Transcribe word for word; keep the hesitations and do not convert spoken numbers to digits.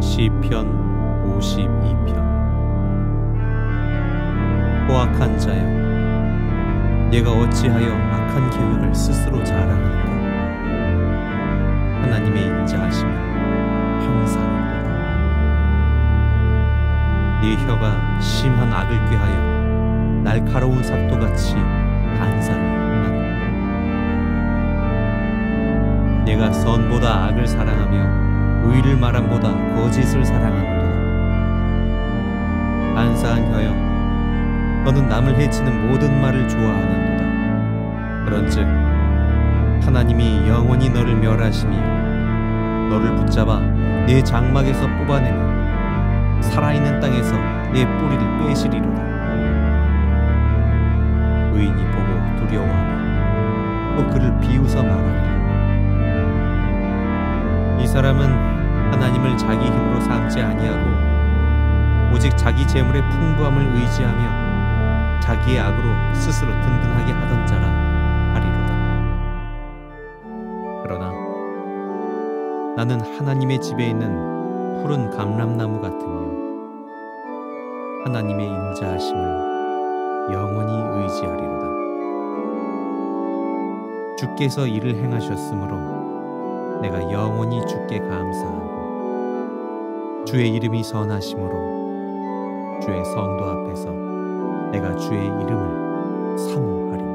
시편 오십이 편. 포악한 자여, 내가 어찌하여 악한 계획을 스스로 자랑하는가? 하나님의 인자하심은 평상이로다. 네 혀가 심한 악을 꾀하여 날카로운 삭도같이 반사를 행하는다. 내가 선보다 악을 사랑하며 의를 말함보다 거짓을 사랑하는도다. 안사한 혀여, 너는 남을 해치는 모든 말을 좋아하는도다. 그런즉 하나님이 영원히 너를 멸하시며 너를 붙잡아 내 장막에서 뽑아내며 살아있는 땅에서 내 뿌리를 빼시리로다. 의인이 보고 두려워하며 또 그를 비웃어 말하리라. 이 사람은 하나님을 자기 힘으로 삼지 아니하고 오직 자기 재물의 풍부함을 의지하며 자기의 악으로 스스로 든든하게 하던 자라 하리로다. 그러나 나는 하나님의 집에 있는 푸른 감람나무 같으며 하나님의 인자하심을 영원히 의지하리로다. 주께서 이를 행하셨으므로 내가 영원히 주께 감사하고 주의 이름이 선하심으로 주의 성도 앞에서 내가 주의 이름을 사모하리니